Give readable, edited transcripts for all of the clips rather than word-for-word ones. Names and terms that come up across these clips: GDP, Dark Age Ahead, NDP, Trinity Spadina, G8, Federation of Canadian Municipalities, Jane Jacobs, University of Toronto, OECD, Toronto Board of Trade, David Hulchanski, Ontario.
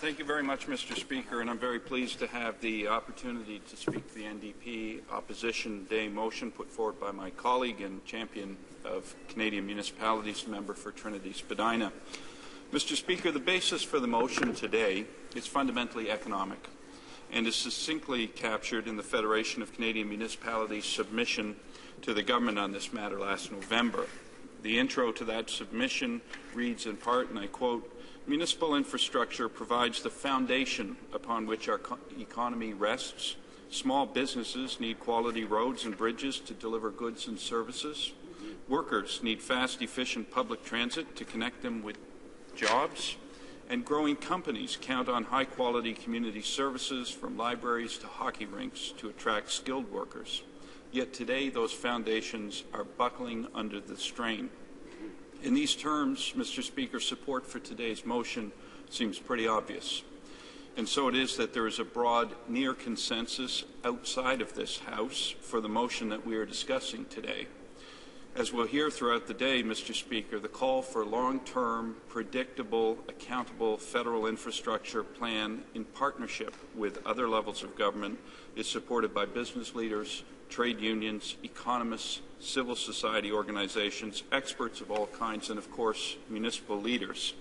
Thank you very much, Mr. Speaker, and I'm very pleased to have the opportunity to speak to the NDP Opposition Day motion put forward by my colleague and champion of Canadian Municipalities member for Trinity Spadina. Mr. Speaker, the basis for the motion today is fundamentally economic and is succinctly captured in the Federation of Canadian Municipalities submission to the government on this matter last November. The intro to that submission reads in part, and I quote, "Municipal infrastructure provides the foundation upon which our economy rests. Small businesses need quality roads and bridges to deliver goods and services. Workers need fast, efficient public transit to connect them with jobs. And growing companies count on high-quality community services from libraries to hockey rinks to attract skilled workers. Yet today, those foundations are buckling under the strain." In these terms, Mr. Speaker, support for today's motion seems pretty obvious. And so it is that there is a broad, near consensus outside of this House for the motion that we are discussing today. As we'll hear throughout the day, Mr. Speaker, the call for long-term, predictable, accountable federal infrastructure plan in partnership with other levels of government is supported by business leaders, trade unions, economists, civil society organizations, experts of all kinds, and of course, municipal leaders.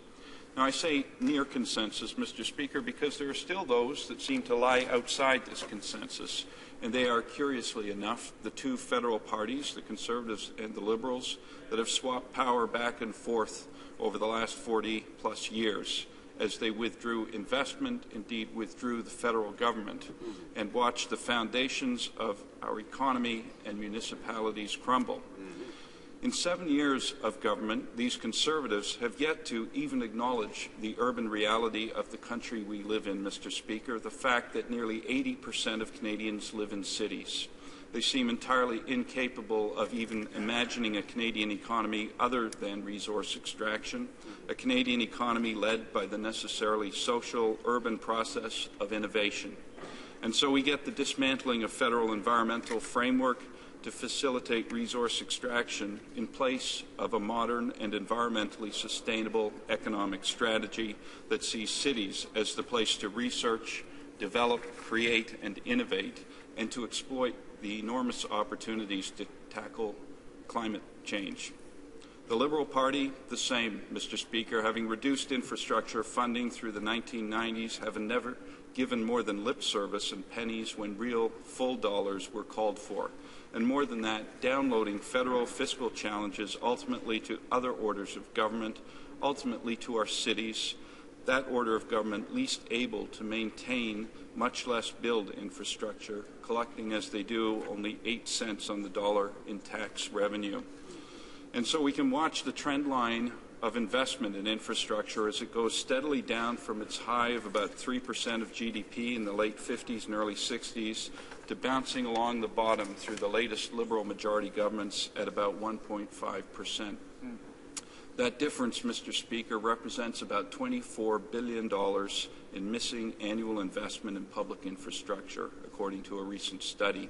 Now, I say near consensus, Mr. Speaker, because there are still those that seem to lie outside this consensus, and they are, curiously enough, the two federal parties, the Conservatives and the Liberals, that have swapped power back and forth over the last 40-plus years, as they withdrew investment, indeed withdrew the federal government, and watched the foundations of our economy and municipalities crumble. In 7 years of government, these Conservatives have yet to even acknowledge the urban reality of the country we live in, Mr. Speaker, the fact that nearly 80% of Canadians live in cities. They seem entirely incapable of even imagining a Canadian economy other than resource extraction, a Canadian economy led by the necessarily social, urban process of innovation. And so we get the dismantling of federal environmental framework to facilitate resource extraction in place of a modern and environmentally sustainable economic strategy that sees cities as the place to research, develop, create, and innovate, and to exploit the enormous opportunities to tackle climate change. The Liberal Party, the same, Mr. Speaker, having reduced infrastructure funding through the 1990s, having never given more than lip service and pennies when real, full dollars were called for. And more than that, downloading federal fiscal challenges ultimately to other orders of government, ultimately to our cities, that order of government least able to maintain, much less build infrastructure, collecting as they do only 8 cents on the dollar in tax revenue. And so we can watch the trend line of investment in infrastructure as it goes steadily down from its high of about 3% of GDP in the late 50s and early 60s to bouncing along the bottom through the latest Liberal majority governments at about 1.5%. That difference, Mr. Speaker, represents about $24 billion in missing annual investment in public infrastructure, according to a recent study.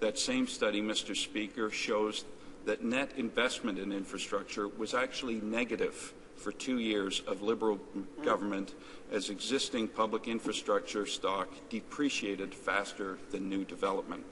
That same study, Mr. Speaker, shows that net investment in infrastructure was actually negative for 2 years of Liberal government as existing public infrastructure stock depreciated faster than new development.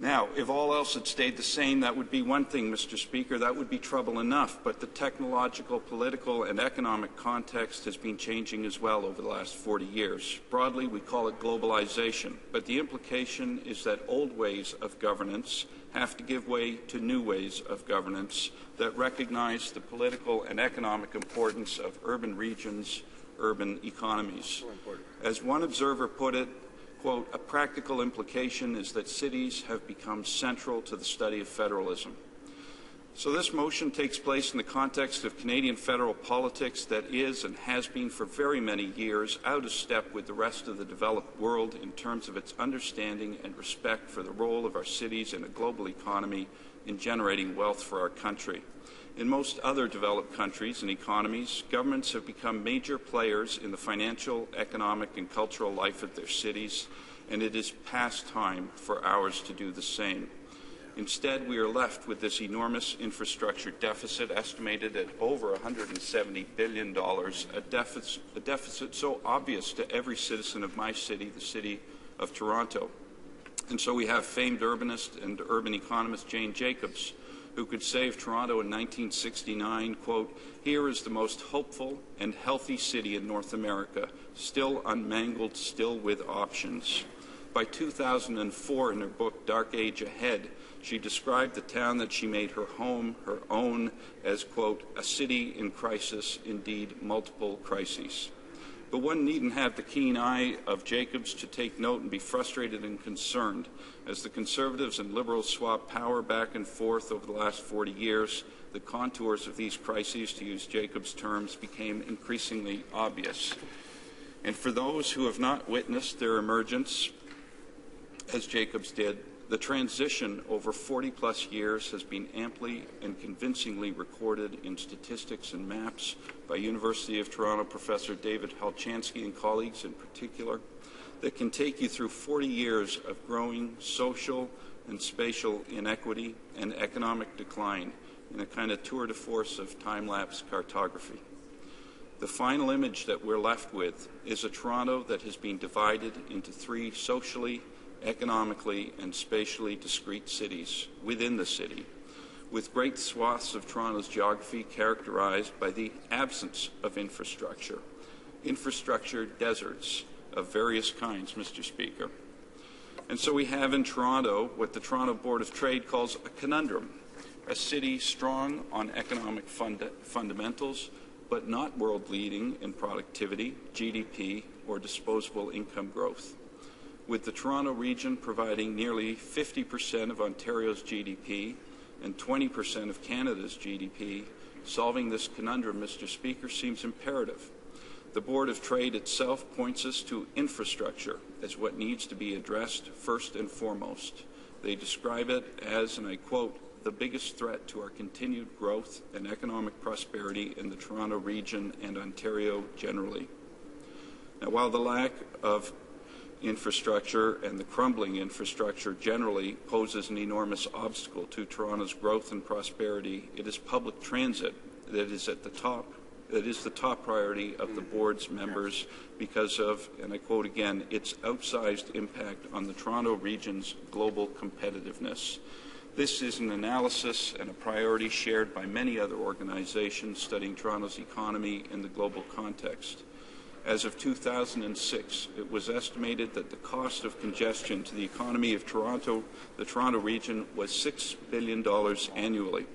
Now, if all else had stayed the same, that would be one thing, Mr. Speaker. That would be trouble enough. But the technological, political, and economic context has been changing as well over the last 40 years. Broadly, we call it globalization. But the implication is that old ways of governance have to give way to new ways of governance that recognize the political and economic importance of urban regions, urban economies. As one observer put it, quote, "A practical implication is that cities have become central to the study of federalism." So this motion takes place in the context of Canadian federal politics that is and has been for very many years out of step with the rest of the developed world in terms of its understanding and respect for the role of our cities in a global economy in generating wealth for our country. In most other developed countries and economies, governments have become major players in the financial, economic, and cultural life of their cities, and it is past time for ours to do the same. Instead, we are left with this enormous infrastructure deficit estimated at over $170 billion, a deficit so obvious to every citizen of my city, the City of Toronto. And so we have famed urbanist and urban economist Jane Jacobs, who could save Toronto in 1969, quote, "Here is the most hopeful and healthy city in North America, still unmangled, still with options." By 2004, in her book Dark Age Ahead, she described the town that she made her home, her own, as, quote, "a city in crisis, indeed multiple crises." But one needn't have the keen eye of Jacobs to take note and be frustrated and concerned. As the Conservatives and Liberals swap power back and forth over the last 40 years, the contours of these crises, to use Jacobs' terms, became increasingly obvious. And for those who have not witnessed their emergence, as Jacobs did, the transition over 40-plus years has been amply and convincingly recorded in statistics and maps by University of Toronto professor David Hulchanski and colleagues in particular, that can take you through 40 years of growing social and spatial inequity and economic decline in a kind of tour de force of time-lapse cartography. The final image that we're left with is a Toronto that has been divided into three socially, economically and spatially discrete cities within the city, with great swaths of Toronto's geography characterized by the absence of infrastructure, infrastructure deserts of various kinds, Mr. Speaker. And so we have in Toronto what the Toronto Board of Trade calls a conundrum, a city strong on economic fundamentals, but not world-leading in productivity, GDP, or disposable income growth, with the Toronto region providing nearly 50% of Ontario's GDP and 20% of Canada's GDP. Solving this conundrum, Mr. Speaker, seems imperative. The Board of Trade itself points us to infrastructure as what needs to be addressed first and foremost. They describe it as, and I quote, "the biggest threat to our continued growth and economic prosperity in the Toronto region and Ontario generally." Now, while the lack of infrastructure and the crumbling infrastructure generally poses an enormous obstacle to Toronto's growth and prosperity, it is public transit that is at the top, that is the top priority of the board's members because of, and I quote again, "its outsized impact on the Toronto region's global competitiveness." This is an analysis and a priority shared by many other organizations studying Toronto's economy in the global context. As of 2006, it was estimated that the cost of congestion to the economy of Toronto, the Toronto region, was $6 billion annually.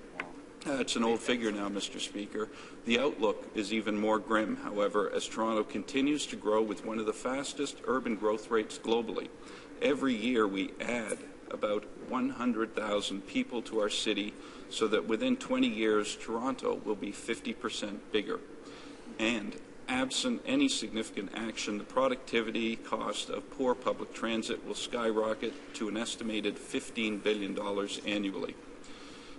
That's an old figure now, Mr. Speaker. The outlook is even more grim, however, as Toronto continues to grow with one of the fastest urban growth rates globally. Every year we add about 100,000 people to our city, so that within 20 years, Toronto will be 50% bigger. And absent any significant action, the productivity cost of poor public transit will skyrocket to an estimated $15 billion annually.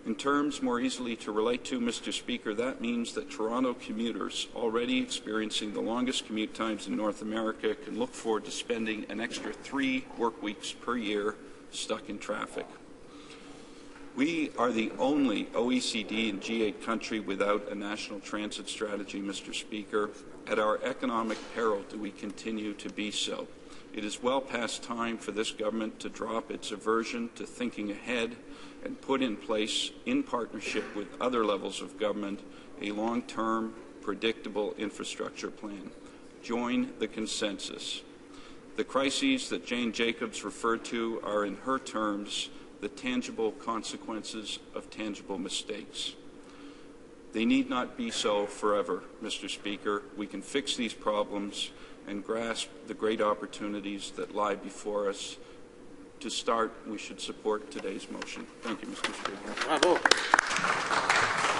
In terms more easily to relate to, Mr. Speaker, that means that Toronto commuters, already experiencing the longest commute times in North America, can look forward to spending an extra 3 work weeks per year stuck in traffic. We are the only OECD and G8 country without a national transit strategy, Mr. Speaker. At our economic peril, do we continue to be so? It is well past time for this government to drop its aversion to thinking ahead and put in place, in partnership with other levels of government, a long-term, predictable infrastructure plan. Join the consensus. The crises that Jane Jacobs referred to are, in her terms, the tangible consequences of tangible mistakes. They need not be so forever, Mr. Speaker. We can fix these problems and grasp the great opportunities that lie before us. To start, we should support today's motion. Thank you, Mr. Speaker. Bravo.